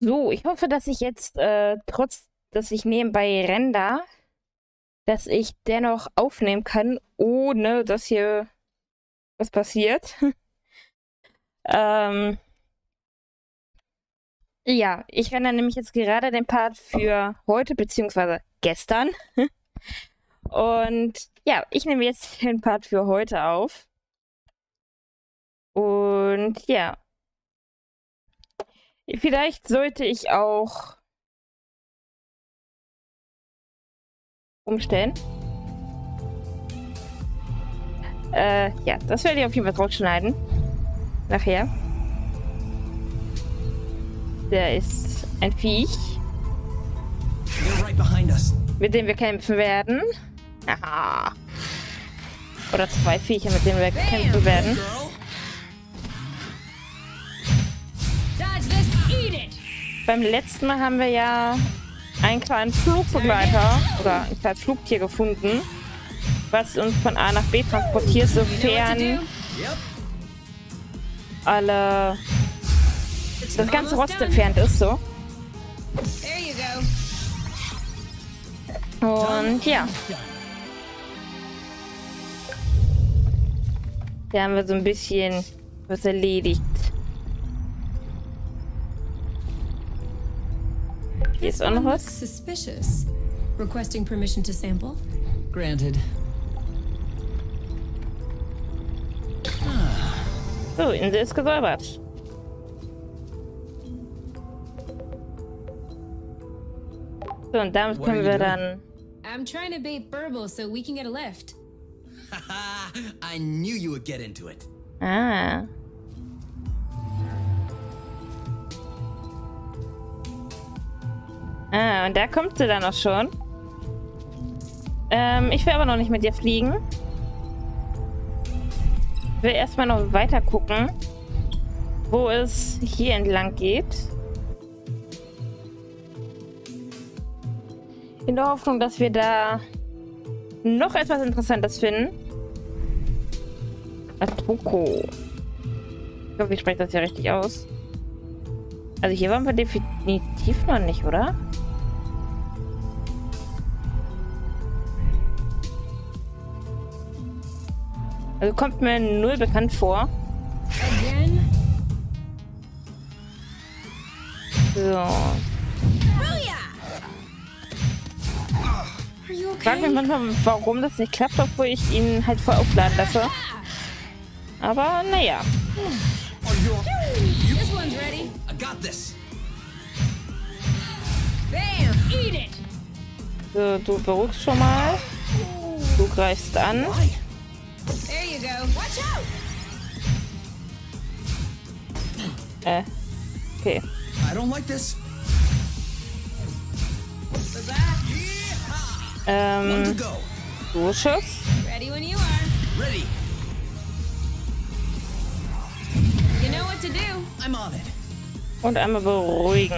So, ich hoffe, dass ich jetzt, trotz, dass ich nebenbei render, dass ich dennoch aufnehmen kann, ohne dass hier was passiert. Ja, ich render nämlich jetzt gerade den Part für heute, beziehungsweise gestern. Und ja, ich nehme jetzt den Part für heute auf. Und ja. Vielleicht sollte ich auch umstellen. Ja, das werde ich auf jeden Fall draufschneiden. Nachher. Der ist ein Viech, mit dem wir kämpfen werden. Aha. Oder zwei Viecher, mit denen wir kämpfen werden. Beim letzten Mal haben wir ja einen kleinen Flugbegleiter oder ein kleines Flugtier gefunden, was uns von A nach B transportiert, sofern alle das ganze Rost entfernt ist, so. Und ja. Da haben wir so ein bisschen was erledigt. Hier ist auch noch was. Suspicious. Requesting permission to sample. Granted. So, Insel ist gesäubert. So, und damit können wir dann. I'm trying to bait Burble so we can get a lift. Haha, I knew you would get into it. Ah. Ah, und da kommt sie dann auch schon. Ich will aber noch nicht mit dir fliegen. Ich will erstmal noch weiter gucken, wo es hier entlang geht. In der Hoffnung, dass wir da noch etwas Interessantes finden. Atoko. Ich glaube, ich spreche das ja richtig aus. Also hier waren wir definitiv noch nicht, oder? Also kommt mir null bekannt vor. So. Ich frage mich manchmal, warum das nicht klappt, obwohl ich ihn halt voll aufladen lasse. Aber naja. So, du beruhigst schon mal. Du greifst an. Okay. Du Schuss. Und einmal beruhigen.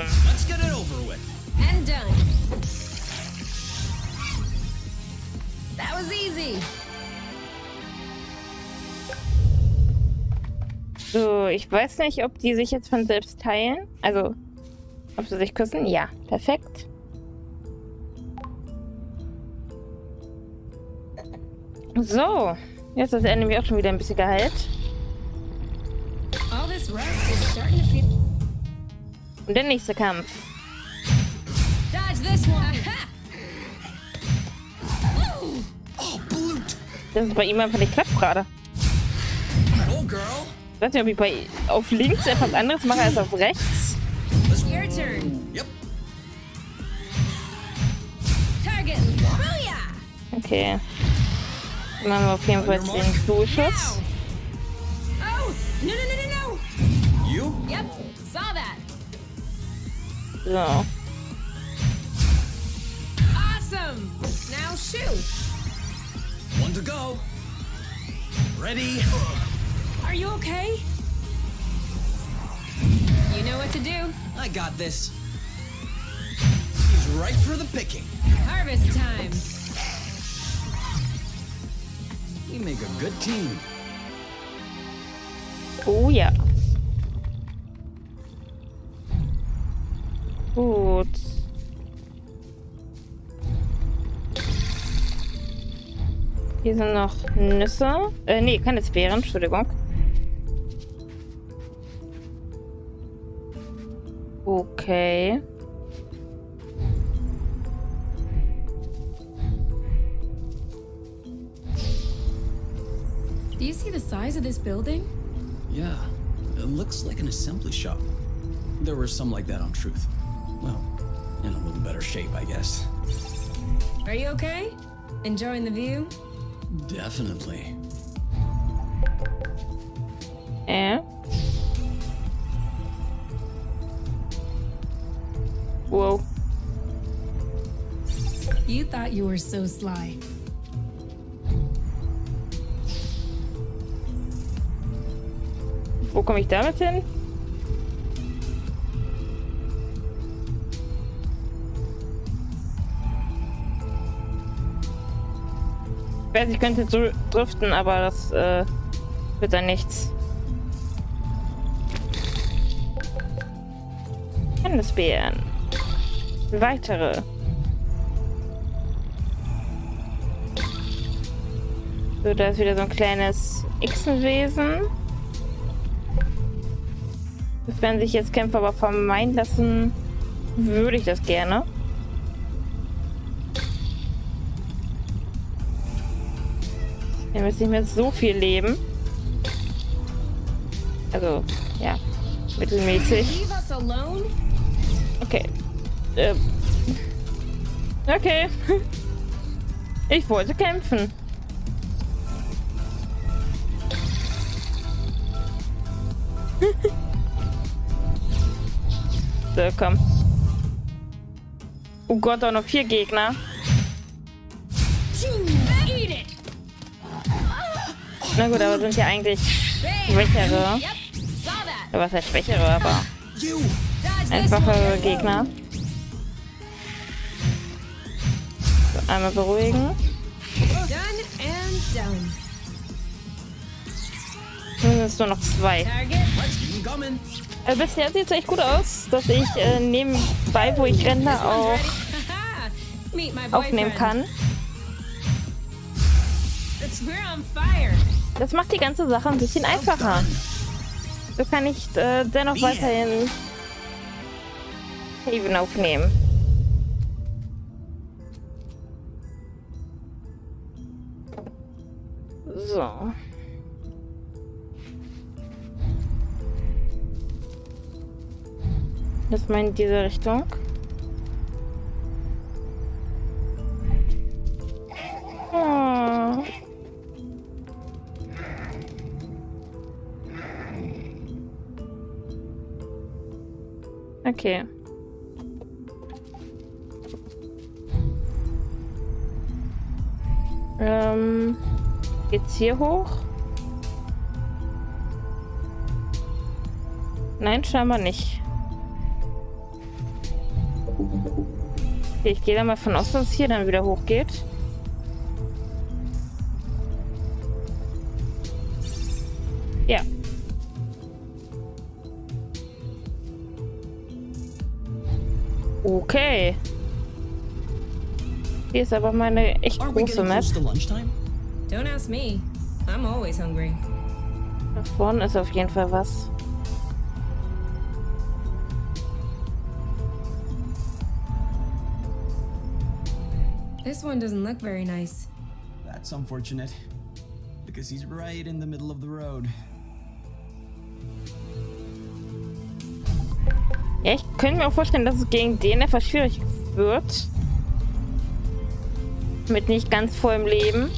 So, ich weiß nicht, ob die sich jetzt von selbst teilen. Also, ob sie sich küssen? Ja, perfekt. So, jetzt ist er nämlich auch schon wieder ein bisschen geheilt. Und der nächste Kampf. Das ist bei ihm einfach nicht klappt gerade. Ich weiß nicht, ob ich auf links etwas anderes mache als auf rechts. Okay. Dann machen wir auf jeden Fall den Durchschuss. So. Awesome. Now shoot. One to go. Ready. Are you okay? You know what to do. I got this. He's right for the picking. Harvest time. We make a good team. Oh ja. Gut. Hier sind noch Nüsse. Nee, keine Beeren, Entschuldigung. Okay. Do you see the size of this building? Yeah, it looks like an assembly shop. There were some like that on Truth. Well, in a little better shape, I guess. Are you okay? Enjoying the view? Definitely. Yeah. Whoa. You thought you were so sly. Wo komme ich damit hin? Ich weiß, ich könnte so driften, aber das wird dann nichts. Kandisbeeren. Weitere. So, da ist wieder so ein kleines Echsenwesen. Das werden sich jetzt Kämpfer aber vermeiden lassen, würde ich das gerne. Wir müssen nicht mehr so viel leben. Also, ja, mittelmäßig. Okay. Okay. Ich wollte kämpfen. So, komm. Oh Gott, auch noch 4 Gegner. Na gut, aber sind ja eigentlich schwächere. Was heißt schwächere, aber einfache Gegner. So, einmal beruhigen. Nun sind es nur noch 2. Bisher sieht es echt gut aus, dass ich nebenbei, wo ich Render auch aufnehmen kann. Das macht die ganze Sache ein bisschen einfacher. So kann ich dennoch weiterhin Haven aufnehmen. So. Das mal in diese Richtung. Oh. Okay. Geht's hier hoch? Nein, scheinbar nicht. Okay, ich gehe da mal von aus, dass es hier dann wieder hochgeht. Ja. Okay. Hier ist aber meine echt große Map. Da vorne ist auf jeden Fall was. This one doesn't look very nice. That's unfortunate, because he's right in the middle of the road. Ja, ich könnte mir auch vorstellen, dass es gegen den etwas schwierig wird. Mit nicht ganz vollem Leben.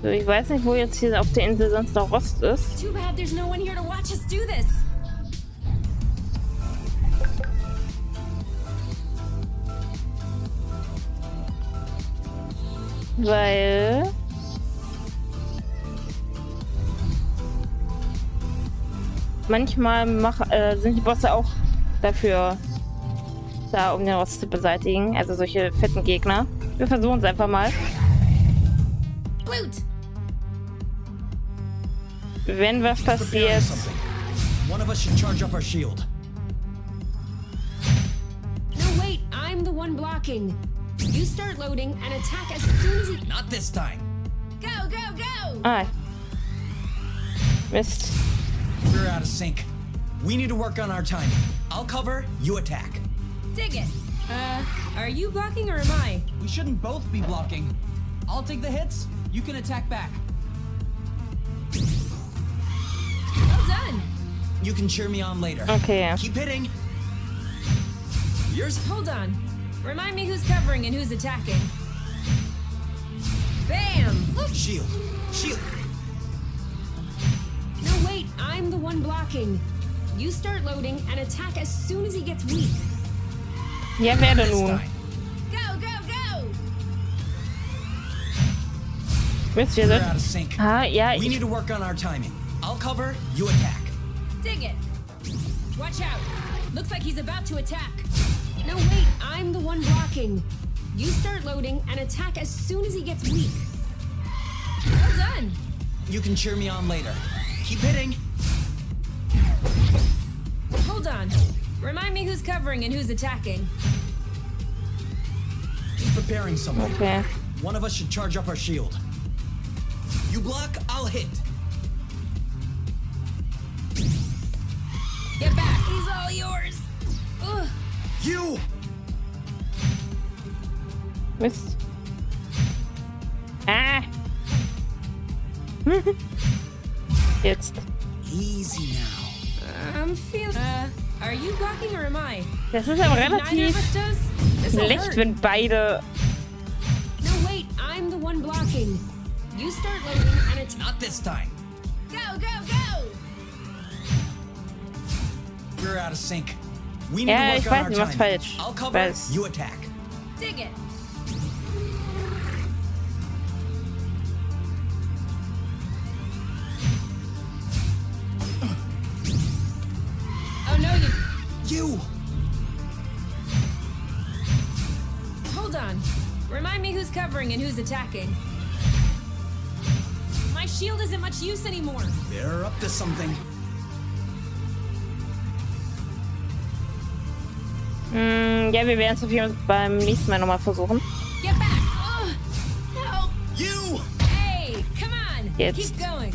So, ich weiß nicht, wo jetzt hier auf der Insel sonst noch Rost ist. Weil... manchmal sind die Bosse auch dafür da, um den Rost zu beseitigen. Also solche fetten Gegner. Wir versuchen es einfach mal. Blut. Wenn was passiert... One of us should charge up our shield. No, wait, I'm the one blocking. You start loading and attack as soon as it... Not this time. Go, go, go! Ah. Mist. We're out of sync. We need to work on our timing. I'll cover, you attack. Dig it. Are you blocking or am I? We shouldn't both be blocking. I'll take the hits, you can attack back. Well done. You can cheer me on later. Okay. Keep hitting. Yours. Hold on. Remind me who's covering and who's attacking. Bam! Look! Shield. Shield. No, wait. I'm the one blocking. You start loading and attack as soon as he gets weak. Yeah, wer denn nun? Go, go, go! Mist, wir sind... Ah, ja, ich... We need to work on our timing. I'll cover, you attack. Dig it. Watch out. Looks like he's about to attack. No, wait, I'm the one blocking. You start loading and attack as soon as he gets weak. Well done. You can cheer me on later. Keep hitting. Hold on. Remind me who's covering and who's attacking. Keep preparing something. Okay. One of us should charge up our shield. You block, I'll hit. Get back. He's all yours. Ugh. You. Mist. Ah. Jetzt. Easy now. I'm feeling. Are you blocking or am I? Das ist aber relativ schlecht, wenn beide. No wait, I'm the one blocking. You start loading and it's not this time. Go, go, go. We're out of sync. We need to work on our timing. I'll cover, you attack. Dig it. Oh no, you. Hold on. Remind me who's covering and who's attacking. My shield isn't much use anymore. They're up to something. Ja, wir werden es beim nächsten Mal nochmal versuchen. Get back. Oh, help. You. Hey, come on. Jetzt. Keep going.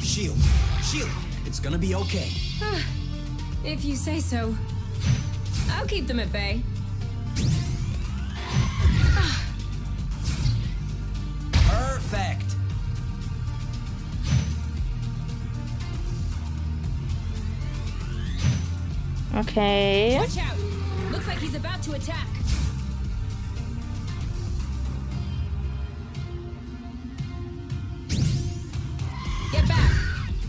Shield. Shield. It's gonna be okay. If you say so. I'll keep them at bay. Perfect. Okay. Watch out. Looks like he's about to attack. Get back.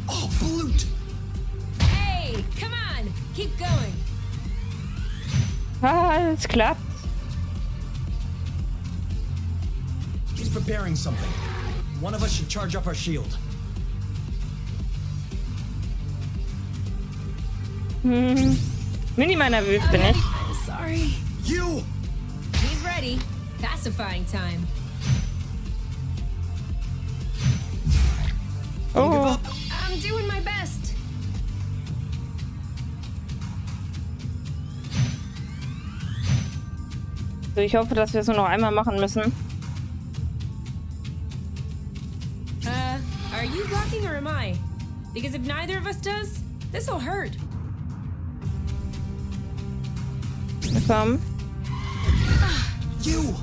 Oh, bloot. Hey, come on. Keep going. Ah, es klappt. He's preparing something. One of us should charge up our shield. Minimal nervös bin ich. Sorry. You. He's ready. Pacifying time. Oh. I'm doing my best. So, ich hoffe, dass wir es nur noch einmal machen müssen. Are you blocking or am I? Because if neither of us does, this will hurt. Some. You.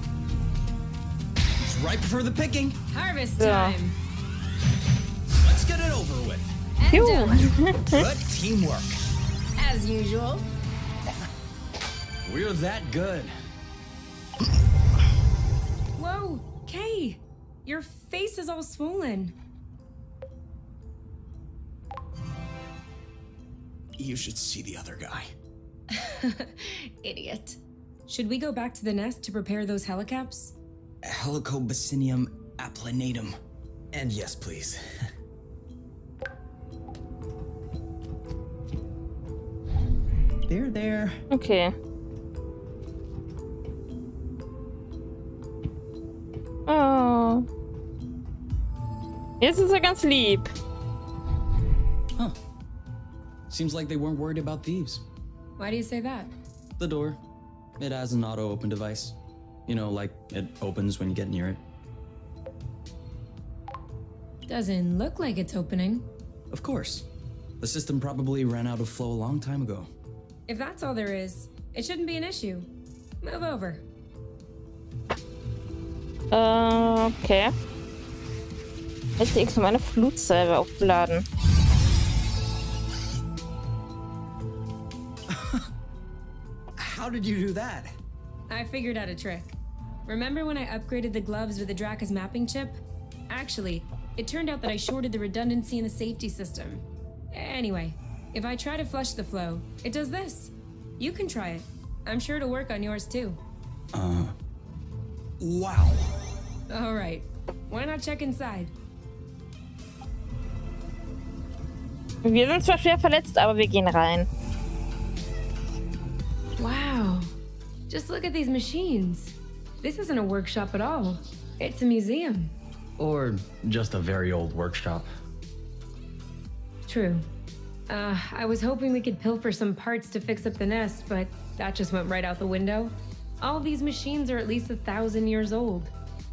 It's right before the picking. Harvest time. Let's get it over with. You. Good teamwork. As usual. We're that good. Whoa, Kay, your face is all swollen. You should see the other guy. Idiot. Should we go back to the nest to prepare those helicaps? Helicobacinium aplanatum. And yes, please. There, there. Okay. Oh. Jetzt ist ganz lieb. Huh. Seems like they weren't worried about thieves. Why do you say that? The door. It has an auto-open device. You know, like it opens when you get near it. Doesn't look like it's opening. Of course. The system probably ran out of flow a long time ago. If that's all there is, it shouldn't be an issue. Move over. Okay. Möchte ich meine Flutsalbe aufladen. How did you do that? I figured out a trick. Remember when I upgraded the gloves with the Draca's mapping chip? Actually, it turned out that I shorted the redundancy in the safety system. Anyway, if I try to flush the flow, it does this. You can try it. I'm sure it'll work on yours too. Wow. All right. Why not check inside? Wir sind zwar schwer verletzt, aber wir gehen rein. Wow. Just look at these machines. This isn't a workshop at all. It's a museum. Or just a very old workshop. True. I was hoping we could pilfer some parts to fix up the nest, but that just went right out the window. All these machines are at least 1,000 years old.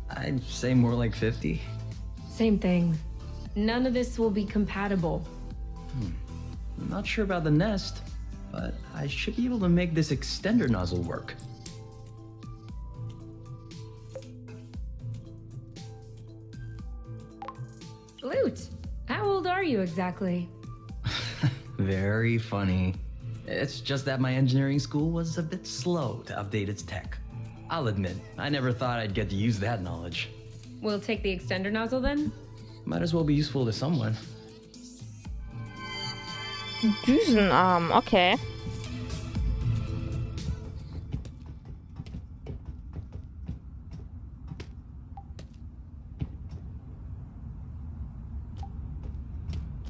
I'd say more like 50. Same thing. None of this will be compatible. I'm not sure about the nest, but I should be able to make this extender nozzle work. Loot, how old are you exactly? Very funny. It's just that my engineering school was a bit slow to update its tech. I'll admit, I never thought I'd get to use that knowledge. We'll take the extender nozzle then? Might as well be useful to someone. Düsenarm, okay.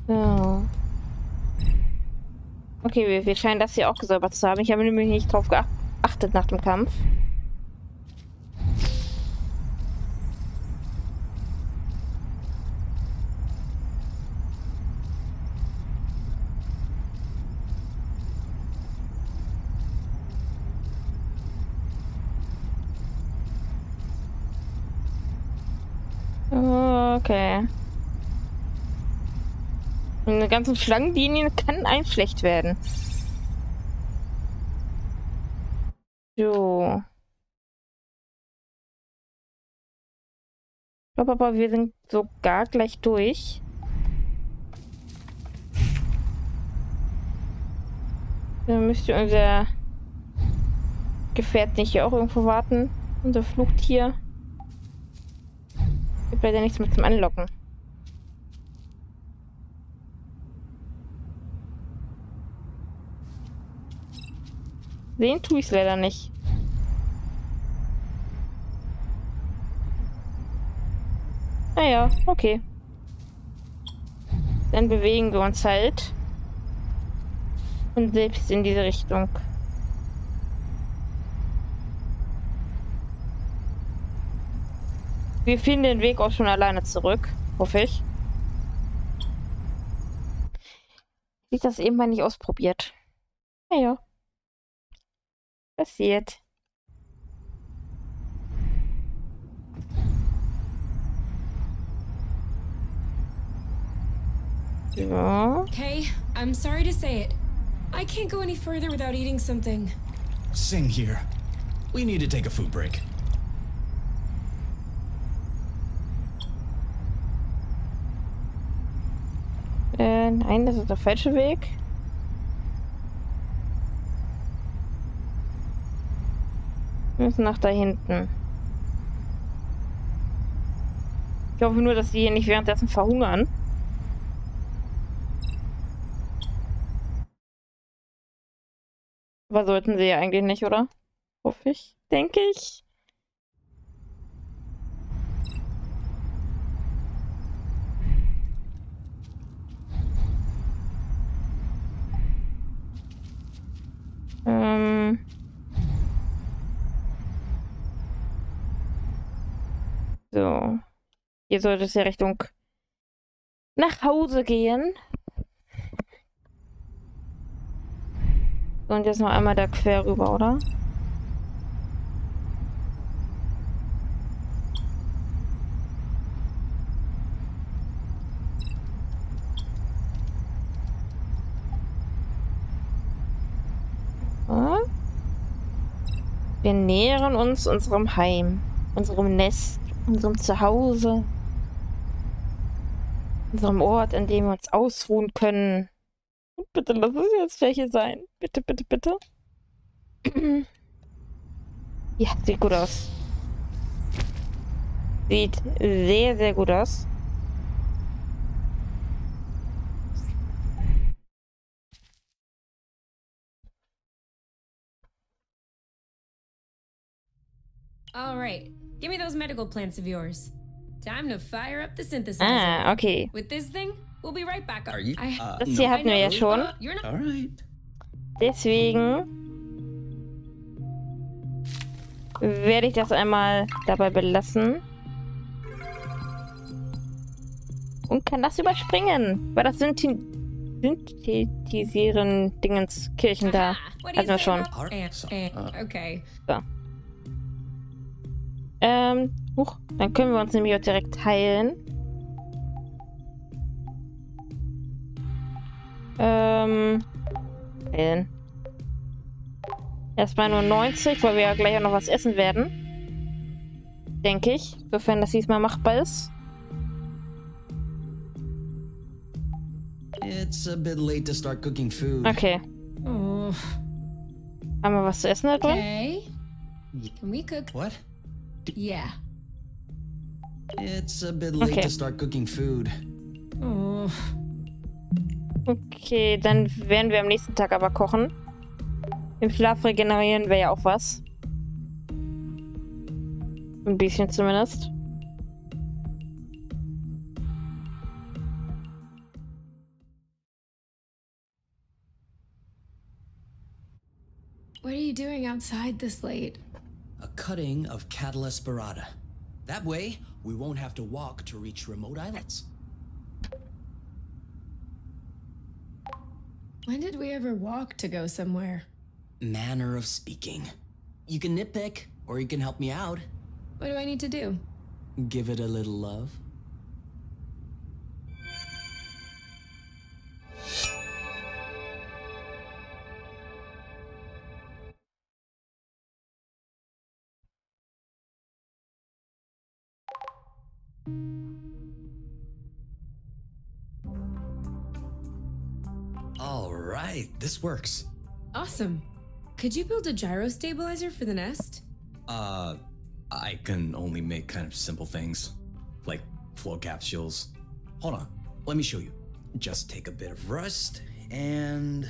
So. Okay, wir scheinen das hier auch gesäubert zu haben. Ich habe nämlich nicht drauf geachtet nach dem Kampf. Okay. Eine ganze Schlangenlinie kann einem schlecht werden. So. Ich glaube aber, wir sind sogar gleich durch. Dann müsste unser Gefährt nicht hier auch irgendwo warten. Unser Flugtier. Gibt leider nichts mehr zum Anlocken. Den tue ich es leider nicht. Naja, okay. Dann bewegen wir uns halt. Und selbst in diese Richtung. Wir finden den Weg auch schon alleine zurück, hoffe ich. Ich habe das eben mal nicht ausprobiert. Naja. Passiert. Ja. Kay, I'm sorry to say it. I can't go any further without eating something. Sing here. We need to take a food break. Nein, das ist der falsche Weg. Wir müssen nach da hinten. Ich hoffe nur, dass die hier nicht währenddessen verhungern. Aber sollten sie ja eigentlich nicht, oder? Hoffe ich. Denke ich. So. Hier sollte es ja Richtung nach Hause gehen. So, und jetzt noch einmal da quer rüber, oder? Wir nähern uns unserem Heim, unserem Nest, unserem Zuhause, unserem Ort, an dem wir uns ausruhen können. Bitte lass es jetzt Fläche sein. Bitte, bitte, bitte. Ja, sieht gut aus. Sieht sehr, sehr gut aus. All right, give me those medical plants of yours. Time to fire up the synthesizer. Ah, okay. With this thing, we'll be right back. Das hier hatten wir ja schon. Deswegen werde ich das einmal dabei belassen. Und kann das überspringen, weil das sind die synthetisieren Dingenskirchen da. Hatten wir schon. Okay. So. Dann können wir uns nämlich auch direkt heilen. Heilen. Erstmal nur 90, weil wir ja gleich auch noch was essen werden. Denke ich. Sofern das diesmal machbar ist. It's a bit late to start cooking food. Okay. Oh. Haben wir was zu essen da drin? Okay. Can we cook? What? Yeah. It's a bit late to start cooking food. Oh. Okay, dann werden wir am nächsten Tag aber kochen. Im Schlaf regenerieren wir ja auch was. Ein bisschen zumindest. What are you doing outside this late? A cutting of Catalas Barada. That way, we won't have to walk to reach remote islands. When did we ever walk to go somewhere? Manner of speaking. You can nitpick, or you can help me out. What do I need to do? Give it a little love. Alright, this works. Awesome. Could you build a gyro stabilizer for the nest? I can only make kind of simple things, like flow capsules. Hold on, let me show you. Just take a bit of rust and...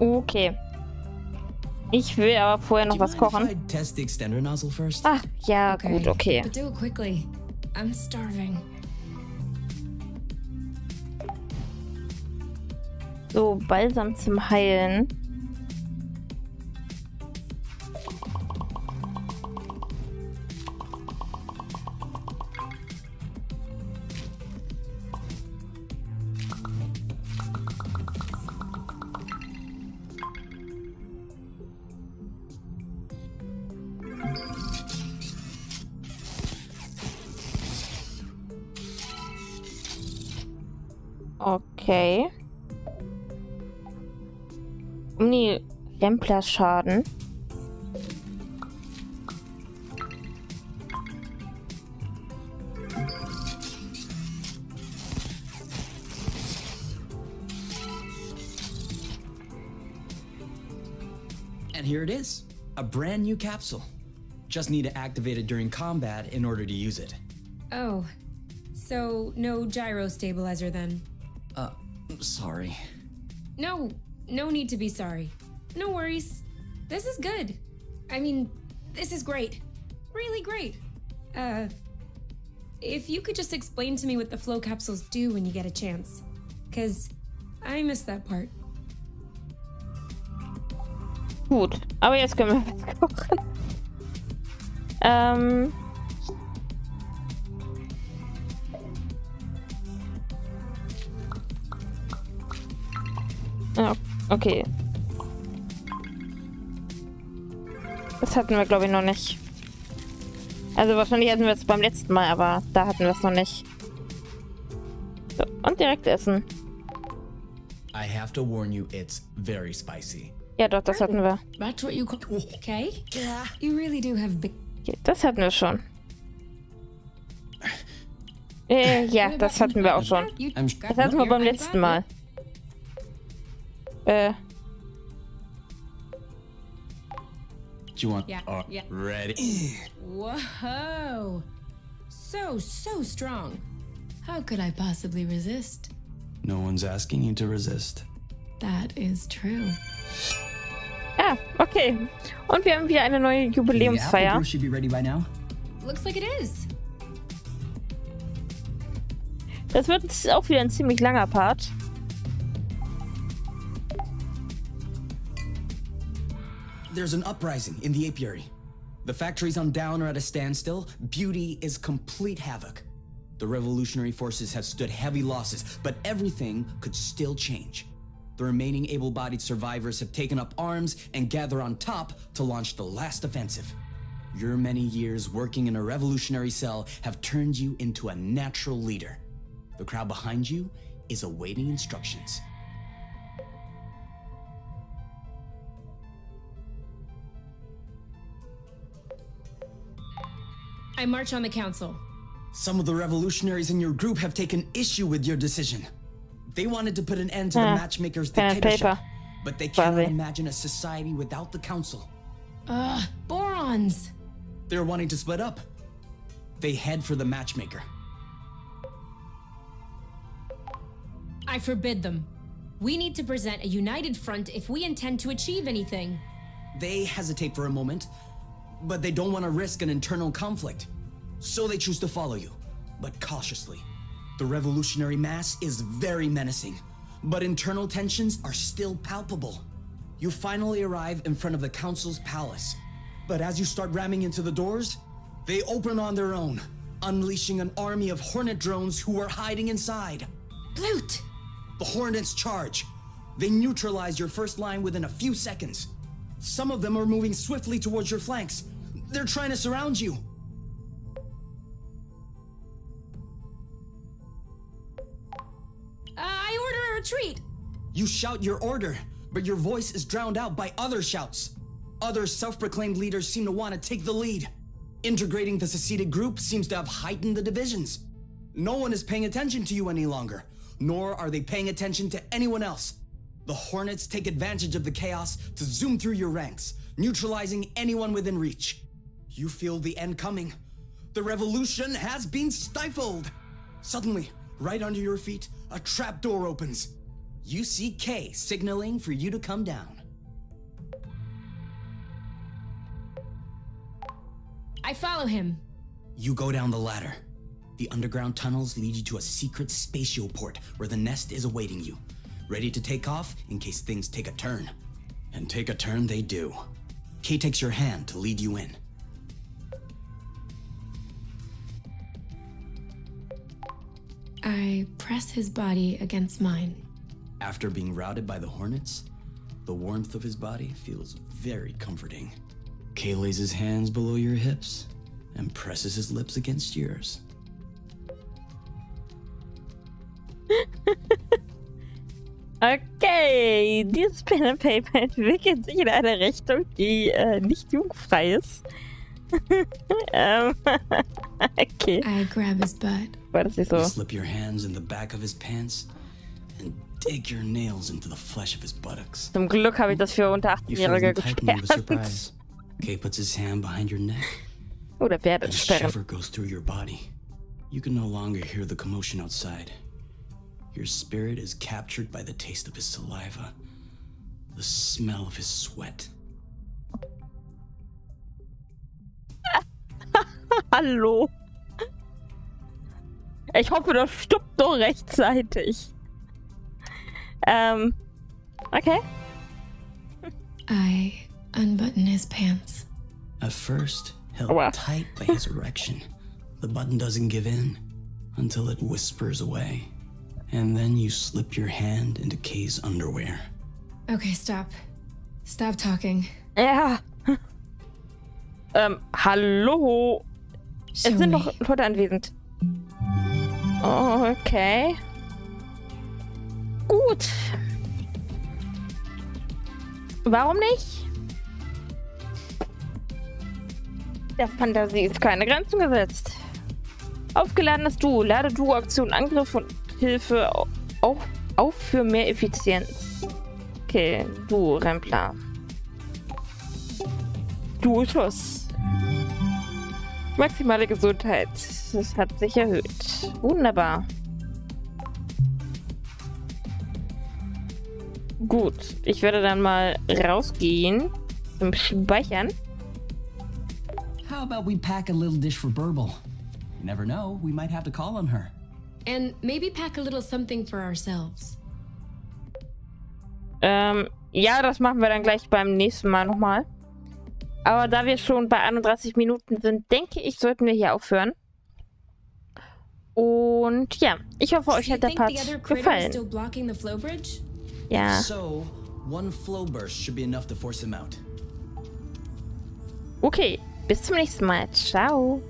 Okay. Ich will aber vorher noch was kochen. Ach, ja, gut, okay. But do it quickly. I'm starving. So, Balsam zum Heilen. Okay. Templerschaden. And here it is, a brand new capsule. Just need to activate it during combat in order to use it. Oh, so no gyro stabilizer then? Sorry. No need to be sorry. No worries. This is good. I mean, this is great. Really great. If you could just explain to me what the flow capsules do when you get a chance. Because I missed that part. Gut, aber jetzt können wir was kochen. Okay. Das hatten wir, glaube ich, noch nicht. Also wahrscheinlich hatten wir es beim letzten Mal, aber da hatten wir es noch nicht. So, und direkt essen. I have to warn you, it's very spicy. Ja, doch, das hatten wir. That's what you call okay? Yeah. You really do have big. Das hatten wir schon. Ja, das hatten wir auch schon. Das hatten wir beim letzten Mal. You want ready? Whoa. So strong. How could I possibly resist? No one's asking you to resist. That is true. Ah, okay. Und wir haben wieder eine neue Jubiläumsfeier. Should be ready by now. Looks like it is. Das wird auch wieder ein ziemlich langer Part. There's an uprising in the apiary. The factories on down are at a standstill. Beauty is complete havoc. The revolutionary forces have stood heavy losses, but everything could still change. The remaining able-bodied survivors have taken up arms and gather on top to launch the last offensive. Your many years working in a revolutionary cell have turned you into a natural leader. The crowd behind you is awaiting instructions. I march on the council. Some of the revolutionaries in your group have taken issue with your decision. They wanted to put an end to the matchmaker's dictatorship, but they can't imagine a society without the council. Borons! They're wanting to split up. They head for the matchmaker. I forbid them. We need to present a united front if we intend to achieve anything. They hesitate for a moment, but they don't want to risk an internal conflict. So they choose to follow you, but cautiously. The revolutionary mass is very menacing, but internal tensions are still palpable. You finally arrive in front of the council's palace, but as you start ramming into the doors, they open on their own, unleashing an army of hornet drones who are hiding inside. Bloot! The hornets charge. They neutralize your first line within a few seconds. Some of them are moving swiftly towards your flanks. They're trying to surround you. I order a retreat. You shout your order, but your voice is drowned out by other shouts. Other self-proclaimed leaders seem to want to take the lead. Integrating the seceded group seems to have heightened the divisions. No one is paying attention to you any longer, nor are they paying attention to anyone else. The Hornets take advantage of the chaos to zoom through your ranks, neutralizing anyone within reach. You feel the end coming. The revolution has been stifled. Suddenly, right under your feet, a trap door opens. You see Kay signaling for you to come down. I follow him. You go down the ladder. The underground tunnels lead you to a secret spatial port where the nest is awaiting you. Ready to take off in case things take a turn. And take a turn they do. Kay takes your hand to lead you in. I press his body against mine. After being routed by the hornets, the warmth of his body feels very comforting. Kay lays his hands below your hips and presses his lips against yours. Okay, dieses Pen and Paper entwickelt sich in eine Richtung, die nicht jugendfrei ist. Okay. I grab his butt. War das nicht so? You slip your hands in the back of his pants and dig your nails into the flesh of his buttocks. Zum Glück habe ich das für unter 18-Jährige gesperrt. Kay puts his hand behind your neck. Oder Bärdensperre. A shiver goes through your body. You can no longer hear the commotion outside. Your spirit is captured by the taste of his saliva, the smell of his sweat. Hallo. Ich hoffe, das stoppt doch rechtzeitig. Okay. I unbutton his pants. At first, held tight by his erection, the button doesn't give in until it whispers away. And then you slip your hand into Kay's underwear. Okay, stop. Stop talking. Ja. Hallo. Es sind noch Leute anwesend. Okay. Gut. Warum nicht? Der Fantasie ist keine Grenzen gesetzt. Aufgeladenes Duo. Lade Duo, Aktion, Angriff und Hilfe auf für mehr Effizienz. Okay, Duo, Rempler. Duo, Schuss. Maximale Gesundheit. Das hat sich erhöht. Wunderbar. Gut, ich werde dann mal rausgehen zum Speichern. How about we pack a little dish for Burble? You never know, we might have to call on her. And maybe pack a little something for ourselves. Ja, das machen wir dann gleich beim nächsten Mal nochmal. Aber da wir schon bei 31 Minuten sind, denke ich, sollten wir hier aufhören. Und ja, ich hoffe, euch hat der Part gefallen. Ja. Okay, bis zum nächsten Mal. Ciao.